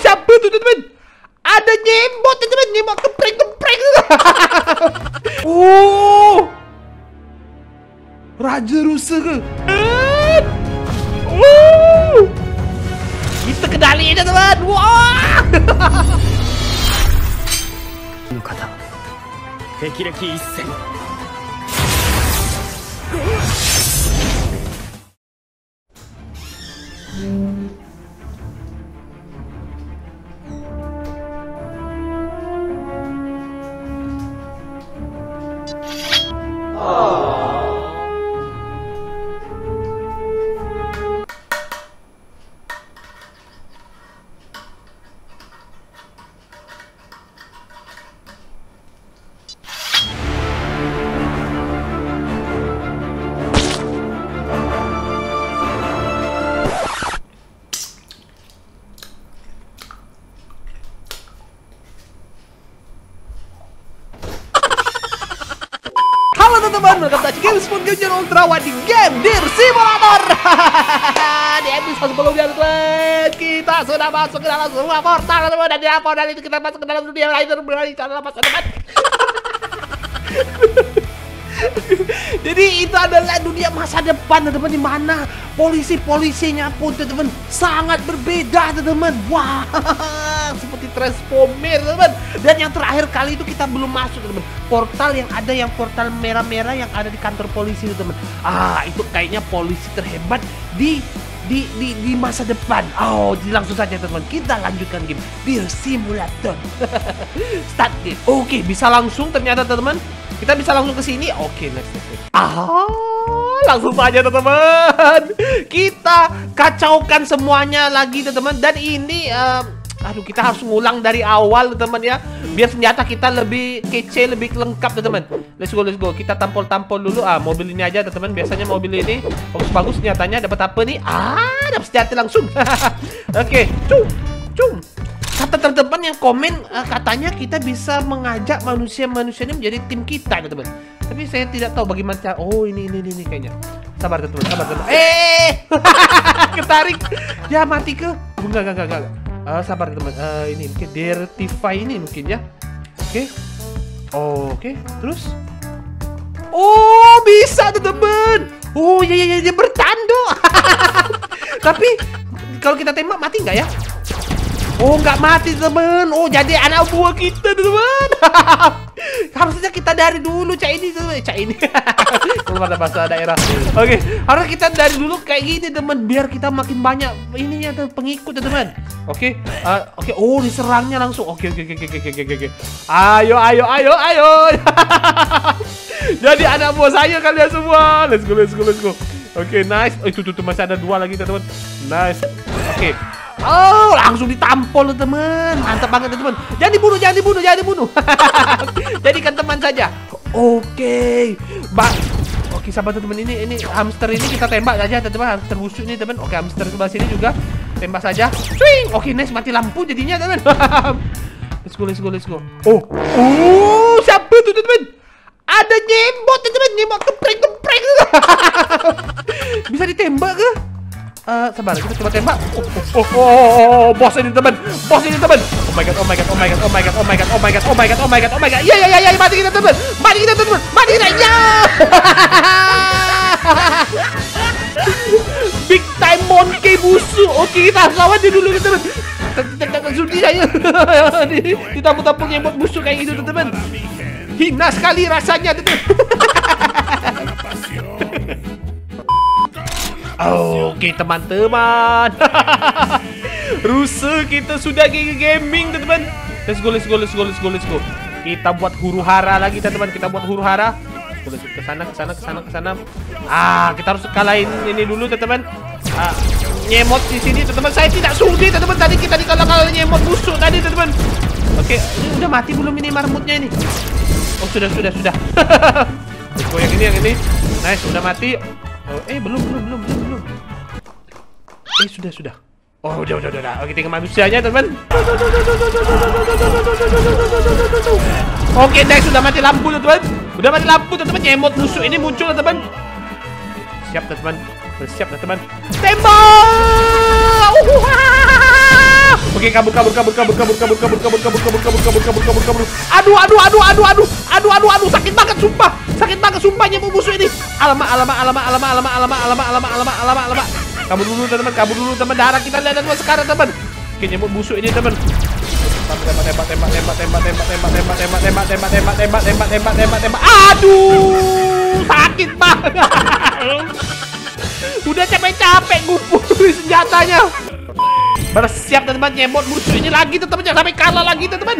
Siapa tuh teman-teman? Ada nyembot teman-teman, nyembot keprek-keprek juga. Raja rusa ke? Kita kendaliin ya teman. Wah. Kata. Kekireki isen. Teman-teman, welcome back to Gamespot Gamer Ultra di Game Deer Simulator. Di episode sebelumnya teman, kita sudah masuk ke dalam sebuah portal teman, dan di portal itu kita masuk ke dalam dunia lain berlari tanpa teman. Jadi itu adalah dunia masa depan teman, di mana polisi-polisinya pun teman sangat berbeda teman. Wah, seperti Transformer teman. Dan yang terakhir kali itu kita belum masuk teman, portal yang ada yang portal merah-merah yang ada di kantor polisi itu teman. Itu kayaknya polisi terhebat di masa depan. Jadi langsung saja teman, kita lanjutkan game Deer Simulator. Start game. Oke, bisa langsung ternyata teman. Kita bisa langsung ke sini. Oke, next. Langsung saja teman. Kita kacaukan semuanya lagi teman. Dan ini aduh, kita harus ngulang dari awal teman ya, biar senjata kita lebih kece, lebih lengkap teman. Let's go. Kita tampol-tampol dulu. Mobil ini aja teman. Biasanya mobil ini bagus-bagus senjatanya. Dapat apa nih? Dapat senjata langsung. Oke, cung. Kata teman-teman yang komen, katanya kita bisa mengajak manusia ini menjadi tim kita teman. Tapi saya tidak tahu bagaimana cara. Ini kayaknya. Sabar teman. Ketarik. Ya mati ke? Enggak. Sabar teman, ini mungkin Dirtify ini mungkin ya. Oke. Terus bisa tuh teman. Ya bertanduk. Tapi kalau kita tembak mati nggak ya? Nggak mati teman. Jadi anak buah kita teman. Harusnya kita dari dulu cak ini. Pada bahasa daerah. Oke, harus kita dari dulu kayak gini teman, biar kita makin banyak ininya pengikut teman. Oke. Diserangnya langsung. Oke. Ayo. Jadi anak buah saya kalian semua. Let's go. Oke, nice. Itu masih ada dua lagi teman. Nice. Oke. Langsung ditampol teman. Mantap banget teman. Jangan dibunuh. Jadikan teman saja. Oke. Oke, sahabat teman, ini hamster ini kita tembak aja teman. Hamster busuk ini teman. Oke, hamster sebelah sini juga tembak saja. Swing. Oke, nice, mati lampu jadinya teman. Let's go. Siapa tuh teman? Ada nyembot teman, nyembot keprek. Bisa ditembak ke? Sabar, kita coba tembak. Bos ini teman. Oh my god. Ya, mati kita teman. Ya. Big time monkey busuk. Oke, kita harus lawan dia dulu teman. Tidak sudi saya. Ditampung-tampung nyembot busuk kayak gitu teman. Hina sekali rasanya teman. Oke, teman-teman. Rusuh, kita sudah gaming teman. Let's go. Kita buat huru-hara lagi teman. Ke sana. Kita harus kalahin ini dulu teman. Nyemot di sini teman. Saya tidak sudi teman. Tadi kita dikalah-kalahin nyemot busuk tadi teman. Oke, ini udah mati belum ini marmutnya ini? Sudah. Yang ini. Nice, udah mati. Belum. Sudah. Udah. Oke, tinggal manusianya, teman. Oke, next, sudah mati lampu, teman. Nyemot busuk ini muncul, teman. Siap, teman. Bersiap, teman. Tembak! geng, kabur. Aduh, sakit banget sumpahnya bu musuh ini. Alamak. Kabur dulu teman, darah kita lihat dulu sekarang teman. Kayaknya bu musuh ini teman. Tembak. Aduh, sakit banget. Udah capek-capek ngumpulin senjatanya. Bersiap teman, nyemot musuh ini lagi tuh teman, jangan sampai kalah lagi tuh teman.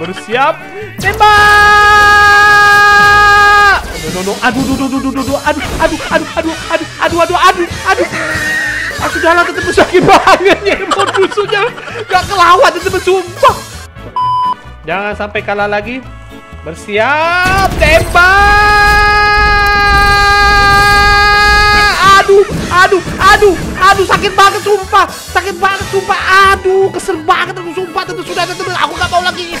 Bersiap, tembak. Aduh. Aku udah lah tetep sakit banget nyemot musuhnya, gak kelawat tetep sumpah. Jangan sampai kalah lagi. Bersiap, tembak. Aduh, sakit banget sumpah. Aduh, kesel banget aku sumpah, tentu sudah temen, aku gak mau lagi.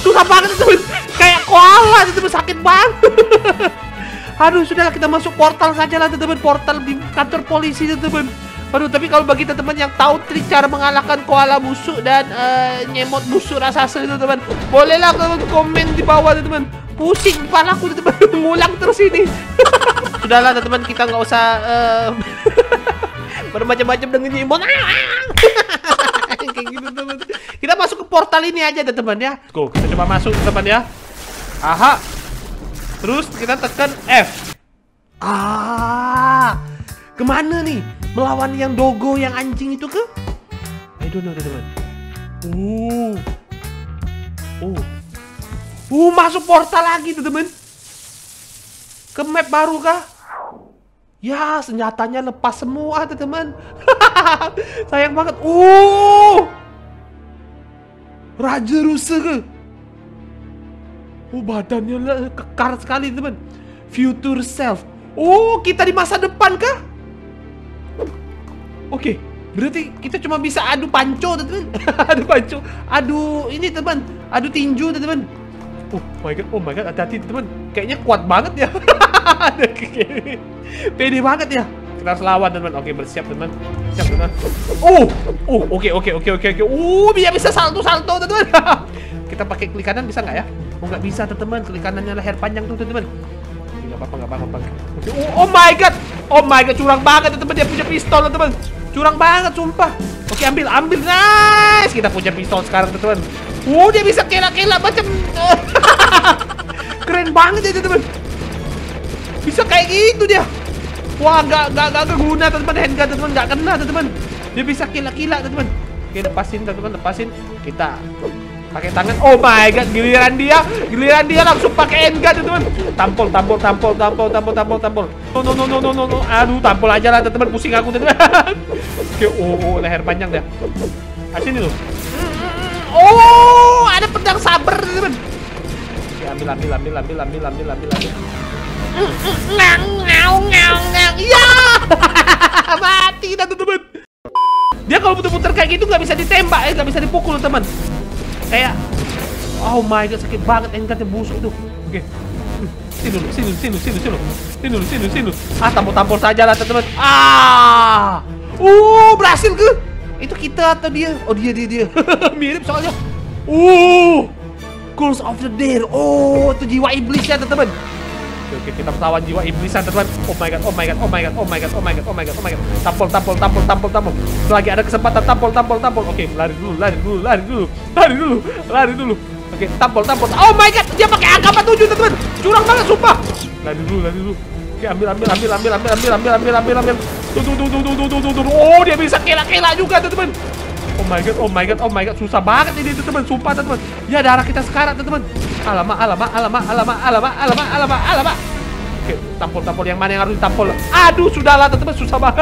Susah banget temen, kayak koala temen, sakit banget. Aduh, sudahlah kita masuk portal saja lah temen, portal di kantor polisi temen. Aduh, tapi kalau bagi teman yang tahu trik cara mengalahkan koala busuk dan nyemot busuk raksasa itu teman, bolehlah teman komen di bawah teman. Pusing kepala aku teman, ngulang terus ini. Sudahlah teman, kita nggak usah bermacam-macam dengan nyimon. Kayak gitu teman. Kita masuk ke portal ini aja deh teman ya. Go, kita coba masuk teman ya. Aha. Terus kita tekan F. Ah. Kemana nih? Melawan yang dogo, yang anjing itu ke? I don't know teman. Masuk portal lagi tuh teman. Ke map baru kah? Ya, senjatanya lepas semua tuh teman. Sayang banget. Raja rusa ke? Badannya kekar sekali teman. Future self. Kita di masa depan kah? Oke, berarti kita cuma bisa adu panco teman. Adu ini teman. Adu tinju teman. Oh my god, hati-hati teman. Kayaknya kuat banget ya. Pede banget ya. Kita harus lawan teman. Oke, bersiap teman. Siap teman. Oke. Bisa salto teman. Kita pakai klik kanan bisa nggak ya? Nggak bisa teman. Klik kanannya leher panjang tuh teman. Nggak apa-apa. Oh my god, curang banget teman, dia punya pistol teman. Curang banget sumpah. Oke, ambil. Nice. Kita punya pistol sekarang teman. Dia bisa kela-kela macam keren banget ya teman. Bisa kayak gitu dia. Wah, enggak keguna teman, handgun teman, enggak kena teman. Dia bisa kela-kela teman. Oke, lepasin teman, lepasin. Kita pakai tangan. Oh my god, giliran dia langsung pakai handgun teman. Tampol. No. Aduh, tampol aja lah teman, pusing aku teman. Oke, leher panjang dia. Sini tuh. Ada pedang saber teman. Oke, ambil. Ngau. Ya. Mati dah teman. Dia kalau puter-puter kayak gitu nggak bisa ditembak, nggak bisa dipukul teman. Kayak, oh my god, sakit banget engkatnya busuk itu. Oke. Sini dulu. Tampol saja lah teman. Berhasil ke? Itu kita atau dia? Oh, dia. Mirip soalnya. Curse of the Deer. Itu jiwa iblisnya teman. Oke, kita lawan jiwa iblisan teman. Oh my god. Tampol. Selagi ada kesempatan tampol. Oke, lari dulu. Oke, tampol. Oh my god, dia pakai AK 47 teman. Curang banget sumpah. Lari dulu. Oke, ambil. Tuh. Dia bisa kela-kela juga teman. Oh my god. Susah banget ini teman, sumpah teman. Ya, darah kita sekarang teman. Alamak. Oke, tampol yang mana yang harus ditampol? Aduh, sudahlah teman, susah banget.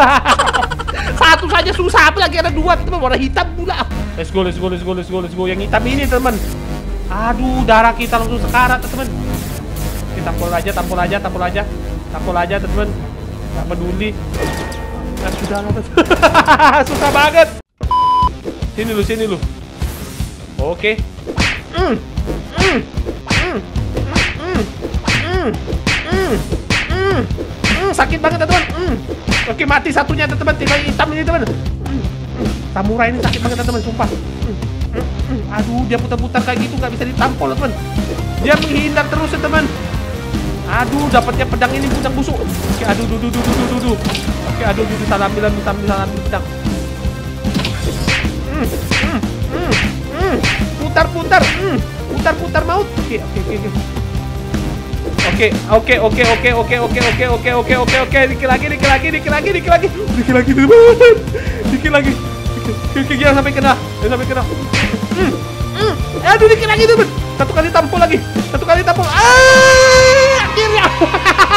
Satu saja susah, apalagi ada dua teman, warna hitam pula. Let's go. Yang hitam ini teman. Aduh, darah kita langsung sekarat teman. Kita tampol aja teman. Gak peduli. Nah, sudahlah teman. Susah banget. Sini lu. Oke. Sakit banget teman. Oke, mati satunya teman, tinggal hitam ini teman. Samurai ini sakit banget teman, sumpah. Aduh, dia putar-putar kayak gitu nggak bisa ditampol teman. Dia menghindar terus ya teman. Aduh, dapatnya pedang ini, pedang busuk. Oke, aduh, duh. Oke, aduh, salamin pedang. Putar-putar maut. Oke. Dikit lagi. Oke, jangan sampai kena. Aduh, dikit lagi teman. Satu kali tampol lagi. Akhirnya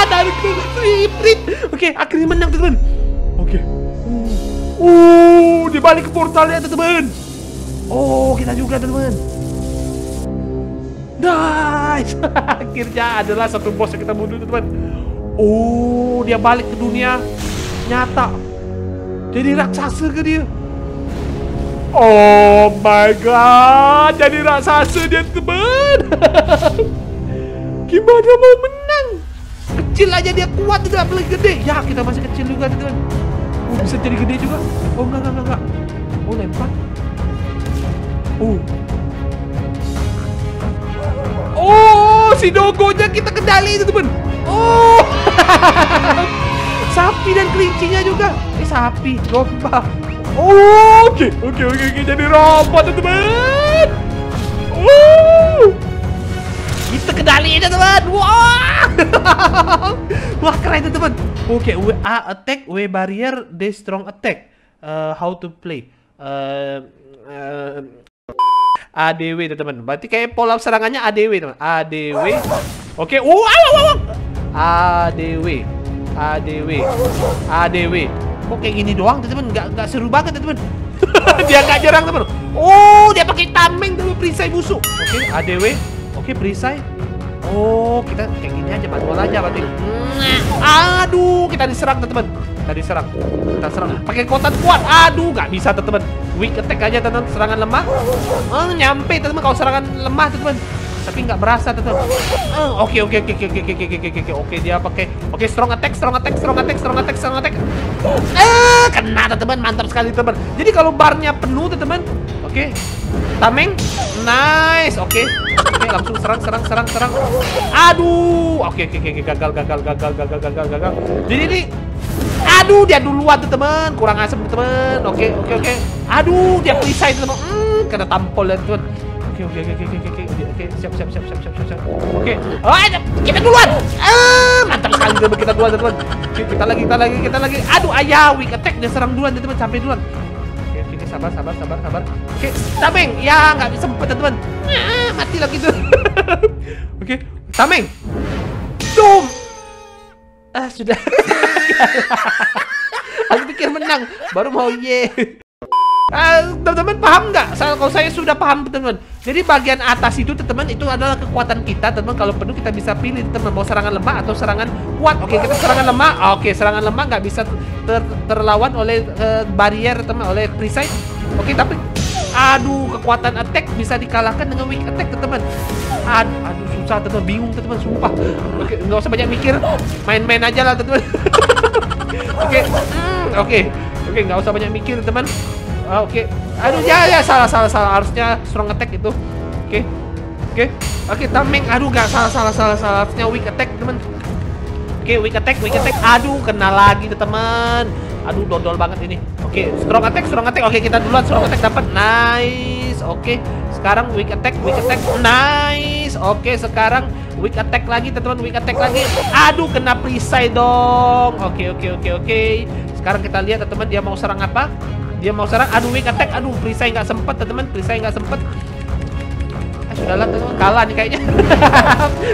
dari sprint. Oke, akhirnya menang teman. Oke. Dibalik ke portalnya teman. Oh, kita juga teman. Nice. Akhirnya adalah satu bos yang kita bunuh teman. Oh, dia balik ke dunia nyata. Jadi raksasa ke dia. Oh my god, jadi raksasa dia teman. Gimana mau menang? Kecil aja dia kuat, tidak boleh gede. Ya, kita masih kecil juga teman. Oh, bisa jadi gede juga. Oh, enggak. Oh, lempar. Oh. Oh, si dogonya kita kendali itu teman. Oh, sapi dan kelincinya juga. Sapi, domba. Oh, oke. Jadi robot itu teman. Oh, kita kendali itu teman. Wah, wah keren itu teman. Oke, W A attack, W barrier, D strong attack. How to play? ADW teman-teman. Berarti kayak pola serangannya ADW teman. ADW. Oke. ADW. Kok kayak gini doang teman-teman? Nggak seru banget teman-teman. Dia nggak jarang teman. Oh, dia pakai tameng dulu perisai busuk. Oke, ADW. Oke, perisai. Oh, kita kayak gini aja, manual aja berarti. Aduh, kita diserang teman-teman. Kita serang. Pakai kotak kuat. Aduh, nggak bisa teman-teman. Weak attack aja teman, serangan lemah. Oh, nyampe teman kalau serangan lemah teman. Tapi nggak berasa teman. Oke, dia pakai. Oke, strong attack. Kena teman, mantap sekali teman. Jadi kalau barnya penuh teman, oke. Tameng. Nice. Oke. Oke, langsung serang. Aduh. Oke, gagal. Jadi ini aduh, dia duluan tuh teman, kurang asem teman. Oke. Aduh, dia perisai teman. Kena tampol ya teman. Oke. Siap. Oke. Ah, kita duluan. Mantap sekali teman, kita duluan teman. Kita lagi. Aduh, ayah weak attack, dia serang duluan teman, sampai duluan. Oke, sabar. Oke, tameng. Ya, nggak bisa sempet teman. Mati lagi tuh. Oke, tameng. Dum. Ah, sudah. Aku pikir menang, baru mau ye. Teman-teman paham nggak? Kalau saya sudah paham teman-teman. Jadi bagian atas itu teman-teman itu adalah kekuatan kita teman. Kalau penuh kita bisa pilih teman mau serangan lemah atau serangan kuat. Oke, kita serangan lemah. Oke, serangan lemah nggak bisa terlawan oleh barrier teman, oleh perisai. Oke, tapi aduh, kekuatan attack bisa dikalahkan dengan weak attack teman. Aduh, susah teman, bingung teman, sumpah. Oke, nggak usah banyak mikir, main-main aja lah teman. Oke, nggak usah banyak mikir teman. Oke. Aduh, ya salah, harusnya strong attack itu. Oke, tameng. Aduh, nggak salah, harusnya weak attack teman. Oke, weak attack. Aduh, kena lagi teman. Aduh, dodol banget ini. Oke, strong attack. Oke, kita duluan strong attack dapat. Nice. Oke, sekarang weak attack. Nice. Oke, sekarang weak attack lagi teman-teman, Aduh, kena perisai dong. Oke. Sekarang kita lihat teman-teman dia mau serang apa? Dia mau serang. Aduh, weak attack. Aduh, perisai nggak sempet teman-teman, Sudahlah teman, kalah nih kayaknya.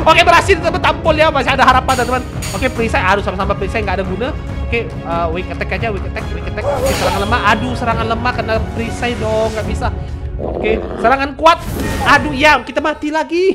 Oke, berhasil teman, tampol ya, masih ada harapan teman. Oke, perisai. Aduh, sama-sama perisai nggak ada guna. Oke, weak attack aja. Oke, serangan lemah. Aduh, serangan lemah kena perisai dong, nggak bisa. Oke, serangan kuat. Aduh, ya kita mati lagi.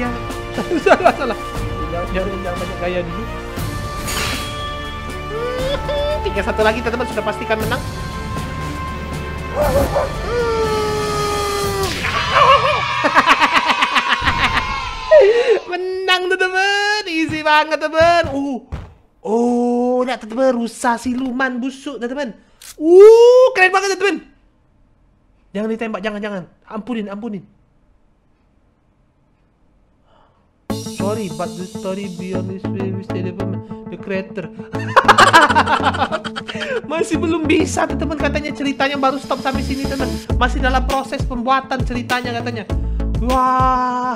gaya. Salah. Jangan banyak gaya dulu. 3-1 lagi, teman-teman, sudah pastikan menang. Menang, teman-teman. Easy banget, teman. Oh, nak teman-teman, rusa siluman busuk, teman-teman. Keren banget, teman-teman. Jangan ditembak, jangan. Ampunin. Sorry, but the story beyond this the creator. Masih belum bisa, teman-teman, katanya ceritanya baru stop sampai sini, teman-teman. Masih dalam proses pembuatan ceritanya katanya. Wah.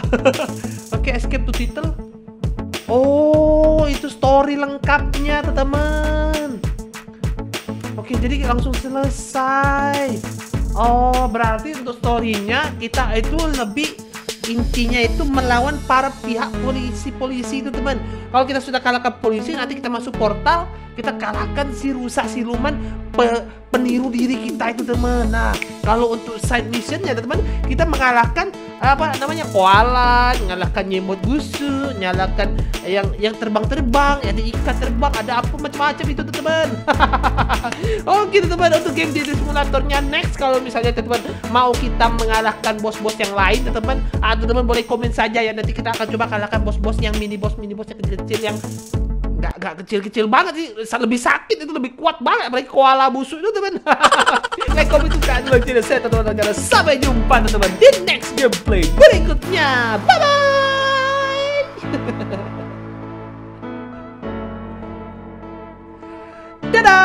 Oke, escape to title. Oh, itu story lengkapnya, teman-teman. Oke, jadi langsung selesai. Oh, berarti untuk story-nya kita itu lebih intinya itu melawan para pihak polisi itu, teman. Kalau kita sudah kalahkan polisi, nanti kita masuk portal, kita kalahkan si rusa siluman peniru diri kita itu, teman. Nah, kalau untuk side missionnya, teman, kita mengalahkan apa namanya koala, mengalahkan nyemot busuk, nyalakan yang terbang, ada ikan terbang, ada apa macam-macam itu, teman. Oke, teman, untuk game jadi simulatornya next, kalau misalnya teman mau kita mengalahkan bos-bos yang lain, teman, atau teman boleh komen saja ya, nanti kita akan coba kalahkan bos-bos yang mini boss yang kecil-kecil, yang gak kecil-kecil banget sih, lebih sakit itu, lebih kuat banget, apalagi koala busuk itu, teman. Like, comment, subscribe, teman-teman. Sampai jumpa, teman-teman, di next gameplay berikutnya. Bye-bye. Dadah.